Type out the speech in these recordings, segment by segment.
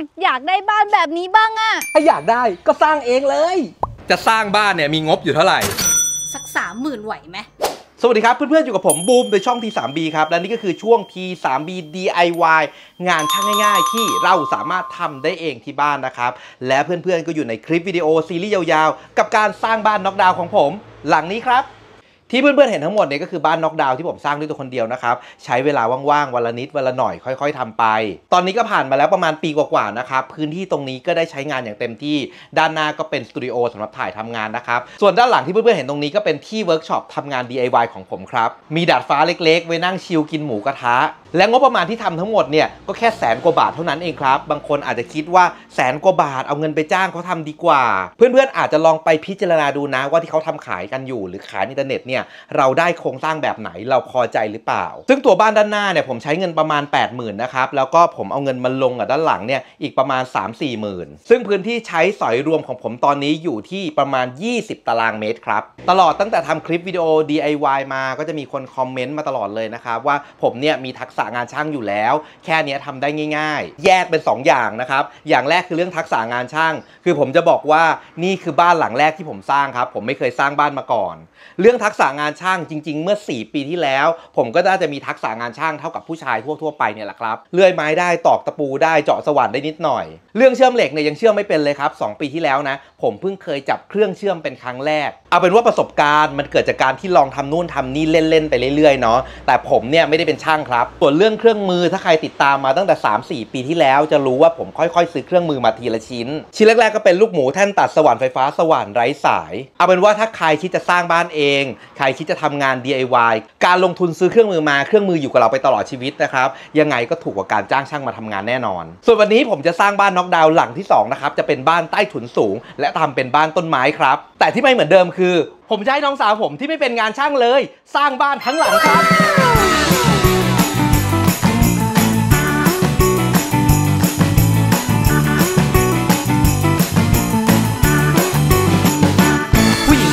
มอยากได้บ้านแบบนี้บ้างอะถ้าอยากได้ก็สร้างเองเลยจะสร้างบ้านเนี่ยมีงบอยู่เท่าไหร่สัก 30,000 ไหวไหมสวัสดีครับเพื่อนๆอยู่กับผมบูมในช่อง T3B ครับและนี่ก็คือช่วง T3B DIY งานช่างง่ายๆที่เราสามารถทำได้เองที่บ้านนะครับและเพื่อนๆก็อยู่ในคลิปวิดีโอซีรีส์ยาวๆกับการสร้างบ้านน็อกดาวน์ของผมหลังนี้ครับที่เพื่อนๆเห็นทั้งหมดเนี่ยก็คือบ้านน็อกดาวน์ที่ผมสร้างด้วยตัวคนเดียวนะครับใช้เวลาว่างๆวันละนิดวันละหน่อยค่อยๆทำไปตอนนี้ก็ผ่านมาแล้วประมาณปีกว่าๆนะครับพื้นที่ตรงนี้ก็ได้ใช้งานอย่างเต็มที่ด้านหน้าก็เป็นสตูดิโอสำหรับถ่ายทำงานนะครับส่วนด้านหลังที่เพื่อนๆเห็นตรงนี้ก็เป็นที่เวิร์กช็อปทำงาน DIY ของผมครับมีดาดฟ้าเล็กๆไว้นั่งชิลกินหมูกระทะและงบประมาณที่ทำทั้งหมดเนี่ยก็แค่100,000 กว่าบาทเท่านั้นเองครับบางคนอาจจะคิดว่า100,000 กว่าบาทเอาเงินไปจ้างเขาทำดีกว่าเพื่อนๆอาจจะลองไปพิจารณาดูนะว่าที่เขาทำขายกันอยู่หรือขายในอินเทอร์เน็ตเนี่ยเราได้โครงสร้างแบบไหนเราพอใจหรือเปล่าซึ่งตัวบ้านด้านหน้าเนี่ยผมใช้เงินประมาณ 80,000 นะครับแล้วก็ผมเอาเงินมาลงกับด้านหลังเนี่ยอีกประมาณ 3-4 หมื่นซึ่งพื้นที่ใช้สอยรวมของผมตอนนี้อยู่ที่ประมาณ20ตารางเมตรครับตลอดตั้งแต่ทำคลิปวิดีโอ DIY มาก็จะมีคนคอมเมนต์มาตลอดเลยนะครับว่าผมเนี่ยมีทักษะงานช่างอยู่แล้วแค่นี้ทำได้ง่ายๆแยกเป็น2อย่างนะครับอย่างแรกคือเรื่องทักษะงานช่างคือผมจะบอกว่านี่คือบ้านหลังแรกที่ผมสร้างครับผมไม่เคยสร้างบ้านมาก่อนเรื่องทักษะงานช่างจริงๆเมื่อ4 ปีที่แล้วผมก็น่าจะมีทักษะงานช่างเท่ากับผู้ชายทั่วๆไปเนี่ยแหละครับเลื่อยไม้ได้ตอกตะปูได้เจาะสว่านได้นิดหน่อยเรื่องเชื่อมเหล็กเนี่ยยังเชื่อมไม่เป็นเลยครับ2 ปีที่แล้วนะผมเพิ่งเคยจับเครื่องเชื่อมเป็นครั้งแรกเอาเป็นว่าประสบการณ์มันเกิดจากการที่ลองทำนู่นทำนี่เล่นๆไปเรื่อยๆเนาะแต่ผมเนี่ยไม่ได้เป็นช่างครับส่วนเรื่องเครื่องมือถ้าใครติดตามมาตั้งแต่ 3-4 ปีที่แล้วจะรู้ว่าผมค่อยๆซื้อเครื่องมือมาทีละชิ้นแรกๆก็เป็นลูกหมูแท่นตัดสว่านไฟฟ้าสว่านไร้สายเอาเป็นว่าถ้าใครคิดจะสร้างบ้านเองใครคิดจะทำงาน DIY การลงทุนซื้อเครื่องมือมาเครื่องมืออยู่กับเราไปตลอดชีวิตนะครับยังไงก็ถูกกว่าการจ้างช่างมาทำงานแน่นอนส่วนวันนี้ผมจะสร้างบ้านน็อกดาวน์หลังที่2นะครับจะเป็นบ้านใต้ถุนสูงและทำเป็นบ้านต้นไม้ครับแต่ที่ไม่เหมือนเดิมคือผมจะให้น้องสาวผมที่ไม่เป็นงานช่างเลยสร้างบ้านทั้งหลังครั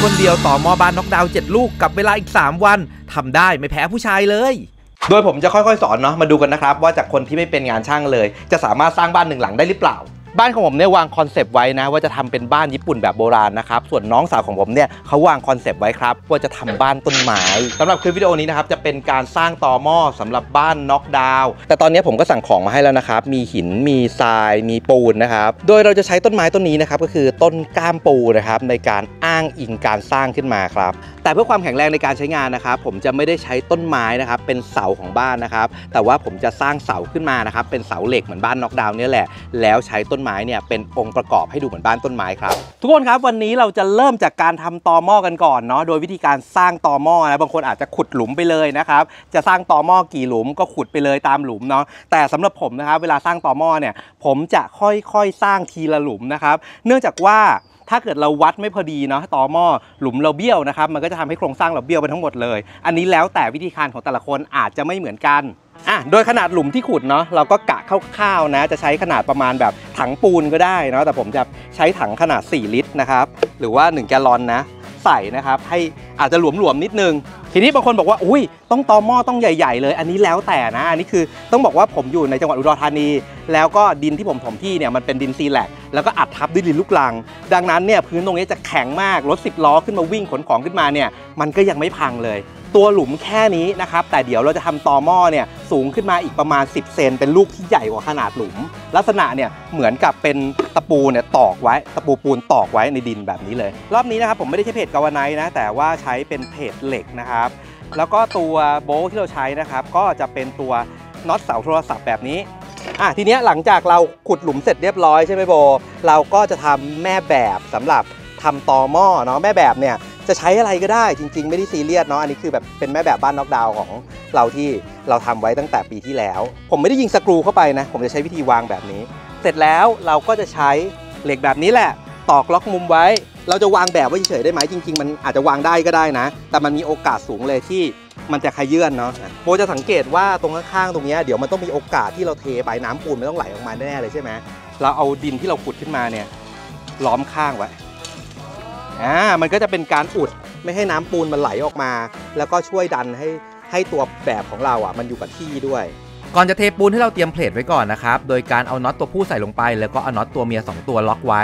บคนเดียวต่อมอบ้านน็อกดาวน์7 ลูกกับเวลาอีก3 วันทำได้ไม่แพ้ผู้ชายเลยโดยผมจะค่อยๆสอนเนาะมาดูกันนะครับว่าจากคนที่ไม่เป็นงานช่างเลยจะสามารถสร้างบ้าน1 หลังได้หรือเปล่าบ้านของผมเนี่ยวางคอนเซปต์ไว้นะว่าจะทำเป็นบ้านญี่ปุ่นแบบโบราณนะครับส่วนน้องสาวของผมเนี่ยเขาวางคอนเซปต์ไว้ครับว่าจะทำบ้านต้นไม้สำหรับคลิปวิดีโอนี้นะครับจะเป็นการสร้างตอหม้อสำหรับบ้านน็อกดาวน์แต่ตอนนี้ผมก็สั่งของมาให้แล้วนะครับมีหินมีทรายมีปูนนะครับโดยเราจะใช้ต้นไม้ต้นนี้นะครับก็คือต้นก้ามปูนะครับในการอ้างอิงการสร้างขึ้นมาครับแต่เพื่อความแข็งแรงในการใช้งานนะครับผมจะไม่ได้ใช้ต้นไม้นะครับเป็นเสาของบ้านนะครับแต่ว่าผมจะสร้างเสาขึ้นมานะครับเป็นเสาเหล็กเหมือนบ้านน็อกดาวน์นี่แหละแล้วใช้ต้นไม้เนี่ยเป็นองค์ประกอบให้ดูเหมือนบ้านต้นไม้ครับทุกคนครับวันนี้เราจะเริ่มจากการทำตอหม้อกันก่อนเนาะโดยวิธีการสร้างตอหม้อนะบางคนอาจจะขุดหลุมไปเลยนะครับจะสร้างตอหม้อกี่หลุมก็ขุดไปเลยตามหลุมเนาะแต่สำหรับผมนะครับเวลาสร้างตอหม้อเนี่ยผมจะค่อยๆสร้างทีละหลุมนะครับเนื่องจากว่าถ้าเกิดเราวัดไม่พอดีเนาะตอหม้อหลุมเราเบี้ยวนะครับมันก็จะทำให้โครงสร้างเราเบี้ยวไปทั้งหมดเลยอันนี้แล้วแต่วิธีการของแต่ละคนอาจจะไม่เหมือนกันโดยขนาดหลุมที่ขุดเนาะเราก็กะคร่าวๆนะจะใช้ขนาดประมาณแบบถังปูนก็ได้เนาะแต่ผมจะใช้ถังขนาด4 ลิตรนะครับหรือว่า1 แกลลอนนะใส่นะครับให้อาจจะหลวมๆนิดนึงทีนี้บางคนบอกว่าอุ้ยต้องตอหม้อต้องใหญ่ๆเลยอันนี้แล้วแต่นะอันนี้คือต้องบอกว่าผมอยู่ในจังหวัดอุดรธานีแล้วก็ดินที่ผมถมที่เนี่ยมันเป็นดินซีแลกแล้วก็อัดทับด้วยดินลูกลังดังนั้นเนี่ยพื้นตรงนี้จะแข็งมากรถ10 ล้อขึ้นมาวิ่งขนของขึ้นมาเนี่ยมันก็ยังไม่พังเลยตัวหลุมแค่นี้นะครับแต่เดี๋ยวเราจะทำตอหม้อเนี่ยสูงขึ้นมาอีกประมาณ10 เซนเป็นลูกที่ใหญ่กว่าขนาดหลุมลักษณะเนี่ยเหมือนกับเป็นตะปูเนี่ยตอกไว้ตะปูปูนตอกไว้ในดินแบบนี้เลยรอบนี้นะครับผมไม่ได้ใช้เพจกาวไนท์นะแต่ว่าใช้เป็นเพจเหล็กนะครับแล้วก็ตัวโบ๊ทที่เราใช้นะครับก็จะเป็นตัวน็อตเสาโทรศัพท์แบบนี้ทีนี้หลังจากเราขุดหลุมเสร็จเรียบร้อยใช่ไหมโบเราก็จะทำแม่แบบสำหรับทำตอหม้อเนาะแม่แบบเนี่ยจะใช้อะไรก็ได้จริงๆไม่ได้ซีเรียสเนาะอันนี้คือแบบเป็นแม่แบบบ้านน็อกดาวน์ของเราที่เราทำไว้ตั้งแต่ปีที่แล้วผมไม่ได้ยิงสกรูเข้าไปนะผมจะใช้วิธีวางแบบนี้เสร็จแล้วเราก็จะใช้เหล็กแบบนี้แหละตอกล็อกมุมไว้เราจะวางแบบไว้เฉยๆได้ไหมจริงๆมันอาจจะวางได้ก็ได้นะแต่มันมีโอกาสสูงเลยที่มันจะขยื่นเนาะโบจะสังเกตว่าตรงข้างๆตรงนี้เดี๋ยวมันต้องมีโอกาสที่เราเทไปน้ำปูนมันต้องไหลออกมาแน่เลยใช่ไหมเราเอาดินที่เราขุดขึ้นมาเนี่ยล้อมข้างไว้มันก็จะเป็นการอุดไม่ให้น้ำปูนมันไหลออกมาแล้วก็ช่วยดันให้ตัวแบบของเรามันอยู่กับที่ด้วย ก่อนจะเทปูนให้เราเตรียมเพลทไว้ก่อนนะครับโดยการเอาน็อตตัวผู้ใส่ลงไปแล้วก็เอาน็อตตัวเมีย2ตัวล็อกไว้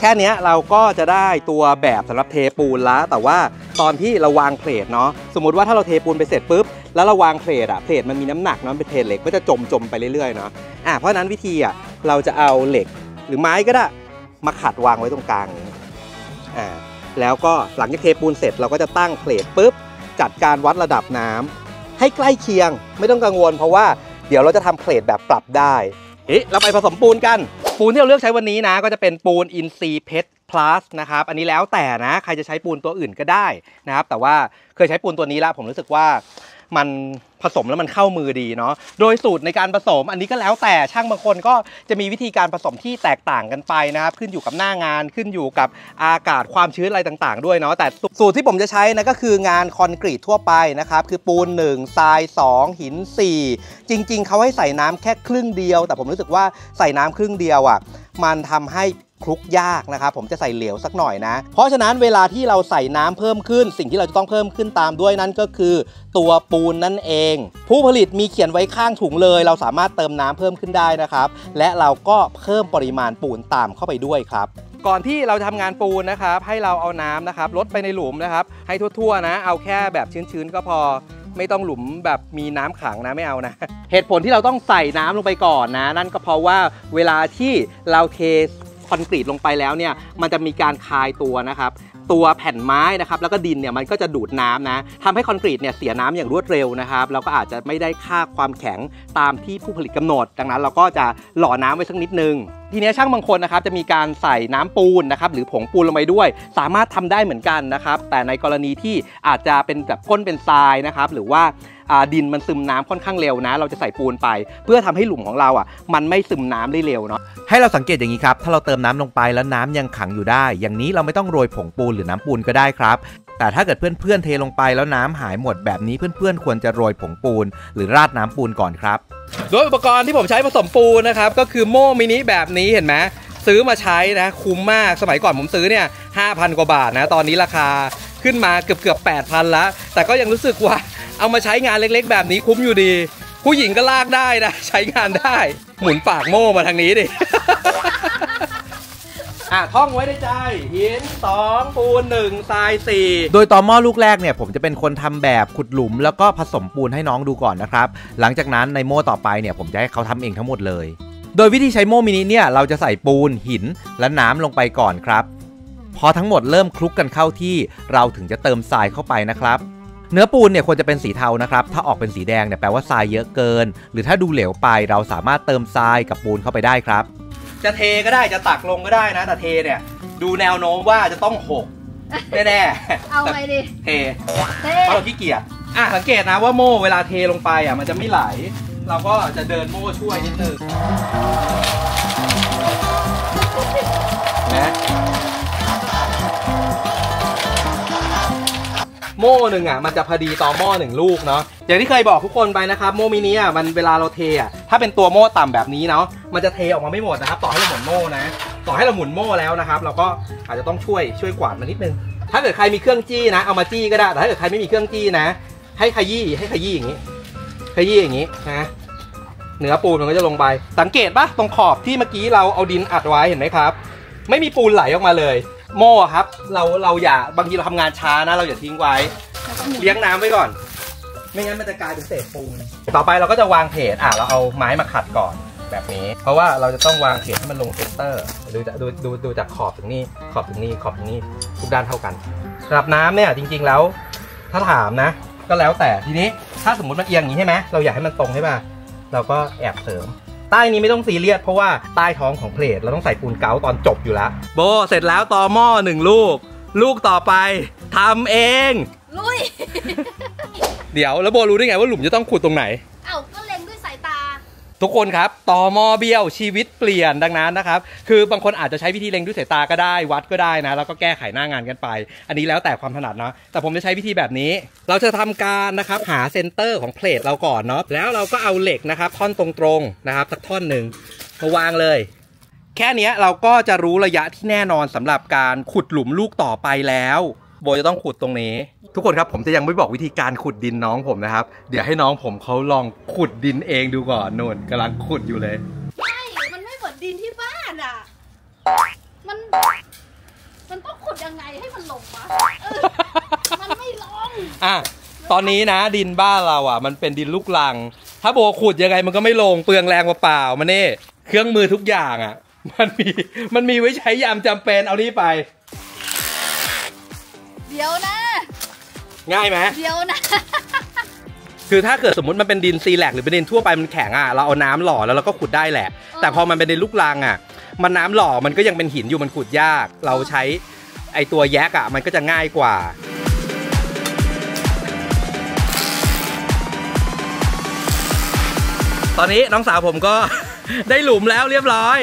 แค่นี้เราก็จะได้ตัวแบบสำหรับเทปูนละแต่ว่าตอนที่เราวางเพลทเนาะสมมุติว่าถ้าเราเทปูนไปเสร็จปุ๊บแล้วเราวางเพลทอะเพลทมันมีน้ำหนักเนาะเป็นเพลทเหล็กก็จะจมไปเรื่อยๆเนาะเพราะนั้นวิธีอะเราจะเอาเหล็กหรือไม้ก็ได้มาขัดวางไว้ตรงกลางแล้วก็หลังจากเทปูนเสร็จเราก็จะตั้งเพลทปุ๊บจัดการวัดระดับน้ำให้ใกล้เคียงไม่ต้องกังวลเพราะว่าเดี๋ยวเราจะทำเพลทแบบปรับได้เราไปผสมปูนกันปูนที่เราเลือกใช้วันนี้นะก็จะเป็นปูนอินทรีย์เพชร plus นะครับอันนี้แล้วแต่นะใครจะใช้ปูนตัวอื่นก็ได้นะครับแต่ว่าเคยใช้ปูนตัวนี้แล้วผมรู้สึกว่ามันผสมแล้วมันเข้ามือดีเนาะโดยสูตรในการผสมอันนี้ก็แล้วแต่ช่างบางคนก็จะมีวิธีการผสมที่แตกต่างกันไปนะครับขึ้นอยู่กับหน้างานขึ้นอยู่กับอากาศความชื้นอะไรต่างๆด้วยเนาะแต่สูตรที่ผมจะใช้นะก็คืองานคอนกรีตทั่วไปนะครับคือปูน1ทราย2หิน4จริงๆเขาให้ใส่น้ำแค่ครึ่งเดียวแต่ผมรู้สึกว่าใส่น้ำครึ่งเดียวอ่ะมันทำให้คลุกยากนะครับผมจะใส่เหลวสักหน่อยนะเพราะฉะนั้นเวลาที่เราใส่น้ำเพิ่มขึ้นสิ่งที่เราจะต้องเพิ่มขึ้นตามด้วยนั่นก็คือตัวปูนนั่นเองผู้ผลิตมีเขียนไว้ข้างถุงเลยเราสามารถเติมน้ำเพิ่มขึ้นได้นะครับและเราก็เพิ่มปริมาณปูนตามเข้าไปด้วยครับก่อนที่เราจะทำงานปูนนะครับให้เราเอาน้ำนะครับลดไปในหลุมนะครับให้ทั่วๆนะเอาแค่แบบชื้นๆก็พอไม่ต้องหลุมแบบมีน้ำขังนะไม่เอานะเหตุผลที่เราต้องใส่น้ำลงไปก่อนนะนั่นก็เพราะว่าเวลาที่เราเทคอนกรีตลงไปแล้วเนี่ยมันจะมีการคายตัวนะครับตัวแผ่นไม้นะครับแล้วก็ดินเนี่ยมันก็จะดูดน้ำนะทำให้คอนกรีตเนี่ยเสียน้ำอย่างรวดเร็วนะครับเราก็อาจจะไม่ได้ค่าความแข็งตามที่ผู้ผลิตกำหนดดังนั้นเราก็จะหล่อน้ำไว้สักนิดนึงทีนี้ช่างบางคนนะครับจะมีการใส่น้ำปูนนะครับหรือผงปูนลงไปด้วยสามารถทำได้เหมือนกันนะครับแต่ในกรณีที่อาจจะเป็นแบบก้นเป็นทรายนะครับหรือว่าดินมันซึมน้ำค่อนข้างเร็วนะเราจะใส่ปูนไปเพื่อทำให้หลุมของเราอ่ะมันไม่ซึมน้ำได้เร็วเนาะให้เราสังเกตอย่างนี้ครับถ้าเราเติมน้ำลงไปแล้วน้ำยังขังอยู่ได้อย่างนี้เราไม่ต้องโรยผงปูนหรือน้ำปูนก็ได้ครับแต่ถ้าเกิดเพื่อนๆเทลงไปแล้วน้ำหายหมดแบบนี้เพื่อนๆควรจะโรยผงปูนหรือราดน้ำปูนก่อนครับโดยอุปกรณ์ที่ผมใช้ผสมปูนนะครับก็คือโม่มินิแบบนี้เห็นไหมซื้อมาใช้นะคุ้มมากสมัยก่อนผมซื้อเนี่ย 5,000 กว่าบาทนะตอนนี้ราคาขึ้นมาเกือบ 8,000 ละแต่ก็ยังรู้สึกว่าเอามาใช้งานเล็กๆแบบนี้คุ้มอยู่ดีผู้หญิงก็ลากได้นะใช้งานได้หมุนปากโม่มาทางนี้ดิ ท่องไว้ในใจหิน2ปูน1ทราย4โดยต่อหม้อลูกแรกเนี่ยผมจะเป็นคนทำแบบขุดหลุมแล้วก็ผสมปูนให้น้องดูก่อนนะครับหลังจากนั้นในโม่ต่อไปเนี่ยผมจะให้เขาทำเองทั้งหมดเลยโดยวิธีใช้โม่มินิเนี่ยเราจะใส่ปูนหินและน้ำลงไปก่อนครับพอทั้งหมดเริ่มคลุกกันเข้าที่เราถึงจะเติมทรายเข้าไปนะครับเนื้อปูนเนี่ยควรจะเป็นสีเทานะครับถ้าออกเป็นสีแดงเนี่ยแปลว่าทรายเยอะเกินหรือถ้าดูเหลวไปเราสามารถเติมทรายกับปูนเข้าไปได้ครับจะเทก็ได้จะตักลงก็ได้นะแต่เทเนี่ยดูแนวโน้มว่าจะต้องหกแน่ๆเอาไปดิเทเพราะเราขี้เกียจสังเกตนะว่าโม่เวลาเทลงไปมันจะไม่ไหลเราก็จะเดินโม่ช่วยนิดนึงโม่หนึ่งมันจะพอดีต่อหม้อหนึ่งลูกเนาะอย่างที่เคยบอกทุกคนไปนะครับโม่มินิมันเวลาเราเทถ้าเป็นตัวโม่ต่ำแบบนี้เนาะมันจะเทออกมาไม่หมดนะครับต่อให้เราหมุนโม่นะต่อให้เราหมุนโม่แล้วนะครับเราก็อาจจะต้องช่วยกวาดมันนิดนึงถ้าเกิดใครมีเครื่องจี้นะเอามาจี้ก็ได้แต่ถ้าเกิดใครไม่มีเครื่องจี้นะให้ขยี้อย่างนี้ขยี้อย่างนี้นะเนื้อปูนมันก็จะลงไปสังเกตปะตรงขอบที่เมื่อกี้เราเอาดินอัดไว้เห็นไหมครับไม่มีปูนไหลออกมาเลยโม่ครับเราอย่าบางทีเราทำงานช้านะเราอย่าทิ้งไว้เลี้ยงน้ำไว้ก่อนไม่งั้นมันจะกลายเป็นเศษปูนต่อไปเราก็จะวางเพจเราเอาไม้มาขัดก่อนแบบนี้เพราะว่าเราจะต้องวางเพจให้มันลงเซนเตอร์ดูจากขอบถึงนี่ขอบถึงนี่ขอบถึงนี่ทุกด้านเท่ากันระดับน้ำเนี่ยจริงๆแล้วถ้าถามนะก็แล้วแต่ทีนี้ถ้าสมมติมันเอียงอย่างนี้ใช่ไหมเราอยากให้มันตรงใช่ป่ะเราก็แอบเสริมใต้นี้ไม่ต้องซีเรียสเพราะว่าใต้ท้องของเพลทเราต้องใส่ปูนเก๋าตอนจบอยู่แล้วโบเสร็จแล้วต่อหม้อหนึ่งลูกลูกต่อไปทำเองลุย เดี๋ยวแล้วโบรู้ได้ไงว่าหลุมจะต้องขุดตรงไหนเอ้าก็เล็งด้วยสายตาทุกคนครับต่อหม้อเบี้ยวชีวิตเปลี่ยนดังนั้นนะครับคือบางคนอาจจะใช้วิธีเล็งด้วยสายตาก็ได้วัดก็ได้นะแล้วก็แก้ไขหน้างานกันไปอันนี้แล้วแต่ความถนัดนะแต่ผมจะใช้วิธีแบบนี้เราจะทำการนะครับหาเซนเตอร์ของเพลทเราก่อนเนาะแล้วเราก็เอาเหล็กนะครับท่อนตรงๆนะครับสักท่อนหนึ่งมาวางเลยแค่นี้เราก็จะรู้ระยะที่แน่นอนสำหรับการขุดหลุมลูกต่อไปแล้ว โบจะต้องขุดตรงนี้ทุกคนครับผมจะยังไม่บอกวิธีการขุดดินน้องผมนะครับเดี๋ยวให้น้องผมเขาลองขุดดินเองดูก่อนนู่นกำลังขุดอยู่เลยใช่มันไม่เหมือนดินที่บ้านอ่ะมันต้องขุดยังไงให้มันลงวะมันไม่ลงอ่ะตอนนี้นะดินบ้านเราอ่ะมันเป็นดินลูกลังถ้าโบขุดยังไงมันก็ไม่ลงเปลืองแรงเปล่าๆมันนี่เครื่องมือทุกอย่างอ่ะมันมีไว้ใช้ยามจำเป็นเอานี่ไปเดี๋ยวนะง่ายไหมเดี๋ยวนะคือถ้าเกิดสมมติมันเป็นดินซีแลกหรือเป็นดินทั่วไปมันแข็งอ่ะเราเอาน้ำหล่อแล้วเราก็ขุดได้แหละแต่พอมันเป็นดินลูกรังอ่ะมันน้ำหล่อมันก็ยังเป็นหินอยู่มันขุดยากเราใช้ไอตัวแยกอ่ะมันก็จะง่ายกว่าตอนนี้น้องสาวผมก็ ได้หลุมแล้วเรียบร้อย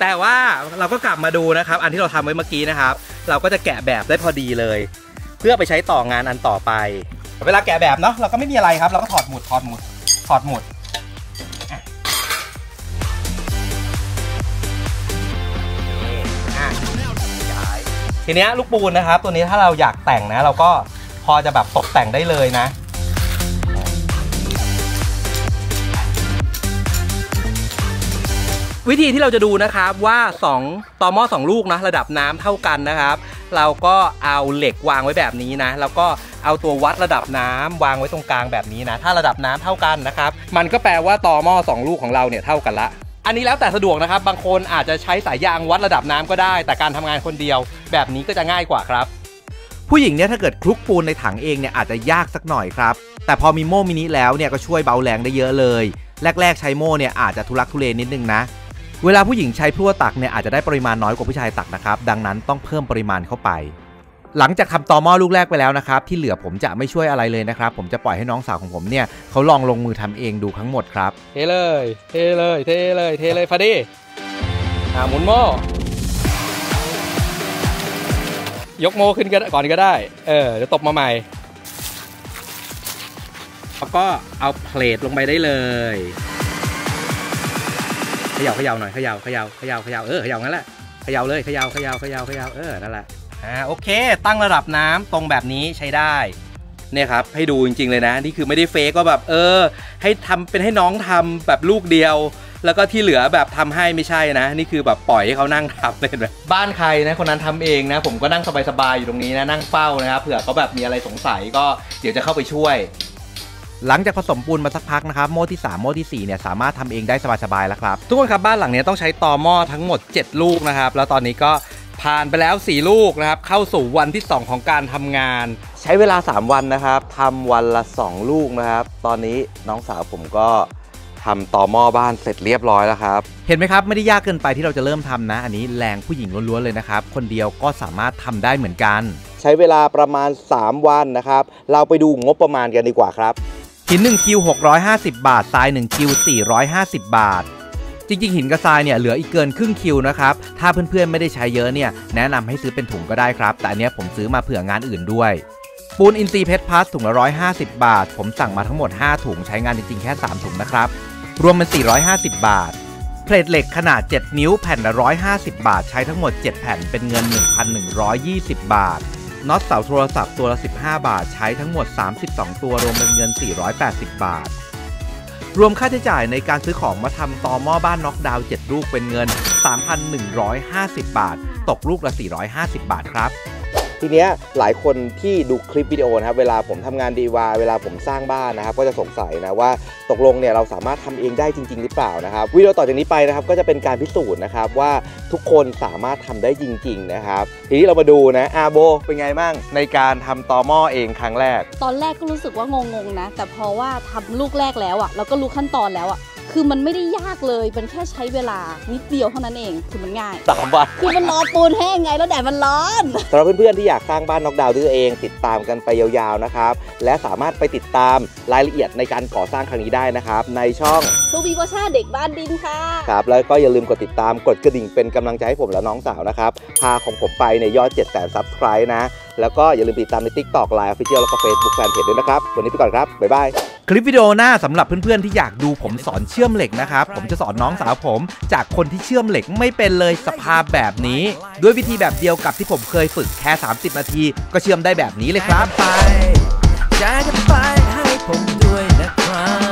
แต่ว่าเราก็กลับมาดูนะครับอันที่เราทำไว้เมื่อกี้นะครับเราก็จะแกะแบบได้พอดีเลยเพื่อไปใช้ต่องานอันต่อไปเวลาแกะแบบเนาะเราก็ไม่มีอะไรครับเราก็ถอดหมุดทีนี้ลูกปูนนะครับตัวนี้ถ้าเราอยากแต่งนะเราก็พอจะแบบตกแต่งได้เลยนะวิธีที่เราจะดูนะครับว่า2ต่อหม้อ2ลูกนะระดับน้ำเท่ากันนะครับเราก็เอาเหล็กวางไว้แบบนี้นะแล้วก็เอาตัววัดระดับน้ำวางไว้ตรงกลางแบบนี้นะถ้าระดับน้ำเท่ากันนะครับมันก็แปลว่าต่อหม้อ2ลูกของเราเนี่ยเท่ากันละอันนี้แล้วแต่สะดวกนะครับบางคนอาจจะใช้สายยางวัดระดับน้ำก็ได้แต่การทำงานคนเดียวแบบนี้ก็จะง่ายกว่าครับผู้หญิงเนี่ยถ้าเกิดคลุกปูนในถังเองเนี่ยอาจจะยากสักหน่อยครับแต่พอมีโม่มินิแล้วเนี่ยก็ช่วยเบาแรงได้เยอะเลยแรกๆใช้โม่เนี่ยอาจจะทุลักทุเลนิดนึงนะเวลาผู้หญิงใช้พลั่วตักเนี่ยอาจจะได้ปริมาณน้อยกว่าผู้ชายตักนะครับดังนั้นต้องเพิ่มปริมาณเข้าไปหลังจากทำตอหม้อลูกแรกไปแล้วนะครับที่เหลือผมจะไม่ช่วยอะไรเลยนะครับผมจะปล่อยให้น้องสาวของผมเนี่ยเขาลองลงมือทำเองดูทั้งหมดครับเทเลยฟาดี้หมุนหม้อยกโม่ขึ้นก่อนก็ได้เดี๋ยวตบมาใหม่แล้วก็เอาเพลทลงไปได้เลยเขย่างั้นแหละเขย่านั่นแหละโอเคตั้งระดับน้ำตรงแบบนี้ใช้ได้เนี่ยครับให้ดูจริงๆเลยนะนี่คือไม่ได้เฟกก็แบบให้ทำเป็นให้น้องทำแบบลูกเดียวแล้วก็ที่เหลือแบบทำให้ไม่ใช่นะนี่คือแบบปล่อยให้เขานั่งทำเลยนะบ้านใครนะคนนั้นทำเองนะผมก็นั่งสบายๆอยู่ตรงนี้นะนั่งเฝ้านะครับเผื่อเขาแบบมีอะไรสงสัยก็เดี๋ยวจะเข้าไปช่วยหลังจากผสมปูนมาสักพักนะครับโม่ที่3โม่ที่4เนี่ยสามารถทำเองได้สบายๆแล้วครับทุกคนครับบ้านหลังนี้ต้องใช้ตอหม้อทั้งหมด7ลูกนะครับแล้วตอนนี้ก็ผ่านไปแล้ว4ลูกนะครับเข้าสู่วันที่2ของการทำงานใช้เวลา3วันนะครับทำวันละ2ลูกนะครับตอนนี้น้องสาวผมก็ทำตอหม้อบ้านเสร็จเรียบร้อยแล้วครับเห็นไหมครับไม่ได้ยากเกินไปที่เราจะเริ่มทำนะอันนี้แรงผู้หญิงล้วนๆเลยนะครับคนเดียวก็สามารถทำได้เหมือนกันใช้เวลาประมาณ3วันนะครับเราไปดูงบประมาณกันดีกว่าครับหิน1คิว650บาททราย1คิว450บาทจริงๆหินกับทรายเนี่ยเหลืออีกเกินครึ่งคิวนะครับถ้าเพื่อนๆไม่ได้ใช้เยอะเนี่ยแนะนำให้ซื้อเป็นถุงก็ได้ครับแต่อันนี้ผมซื้อมาเผื่องานอื่นด้วยปูนอินทรีย์เพชรพลัสถุงละ150บาทผมสั่งมาทั้งหมด5ถุงใช้งานจริงๆแค่3ถุงนะครับรวมเป็น450บาทเพลทเหล็กขนาด7นิ้วแผ่นละ150บาทใช้ทั้งหมด7แผ่นเป็นเงิน 1,120 บาทน็อตเสาโทรศัพท์ตัวละ15บาทใช้ทั้งหมด32ตัวรวมเป็นเงิน480บาทรวมค่าใช้จ่ายในการซื้อของมาทำตอหม้อบ้านน็อกดาวน์7ลูกเป็นเงิน 3,150 บาทตกลูกละ450บาทครับทีเนี้ยหลายคนที่ดูคลิปวิดีโอนะครับเวลาผมทำงานดีวาเวลาผมสร้างบ้านนะครับก็จะสงสัยนะว่าตกลงเนี่ยเราสามารถทำเองได้จริงๆหรือเปล่านะครับวิดีโอต่อจากนี้ไปนะครับก็จะเป็นการพิสูจน์นะครับว่าทุกคนสามารถทำได้จริงๆนะครับทีนี้เรามาดูนะโบเป็นไงบ้างในการทำตอหม้อเองครั้งแรกตอนแรกก็รู้สึกว่างงๆนะแต่พอว่าทำลูกแรกแล้วอ่ะเราก็รู้ขั้นตอนแล้วอ่ะคือมันไม่ได้ยากเลยมันแค่ใช้เวลานิดเดียวเท่านั้นเองคือมันง่าย3 วันคือมันรอปูนแห้งไงแล้วแดดมันร้อนสำหรับเพื่อนๆที่อยากสร้างบ้านน็อกดาวน์ด้วยตัวเองติดตามกันไปยาวๆนะครับและสามารถไปติดตามรายละเอียดในการก่อสร้างครั้งนี้ได้นะครับในช่องทูบีโบช่าเด็กบ้านดินค่ะครับแล้วก็อย่าลืมกดติดตามกดกระดิ่งเป็นกำลังใจให้ผมและน้องสาวนะครับพาของผมไปในยอด 700,000 ซับสไคร้นะแล้วก็อย่าลืมติดตามใน TikTok Line Official แล้วก็ Facebook Fanpage ด้วยนะครับวันนี้ไปก่อนครับบ๊ายบายค ลิปวิดีโอหน้าสำหรับเพื่อนๆที่อยากดูผมสอนเชื่อมเหล็กนะครับผมจะสอนน้องสาวผมจากคนที่เชื่อมเหล็กไม่เป็นเลยสภาพแบบนี้ด้วยวิธีแบบเดียวกับที่ผมเคยฝึกแค่30นาทีก็เชื่อมได้แบบนี้เลยครับไปจะไปให้ผมด้วยนะครับ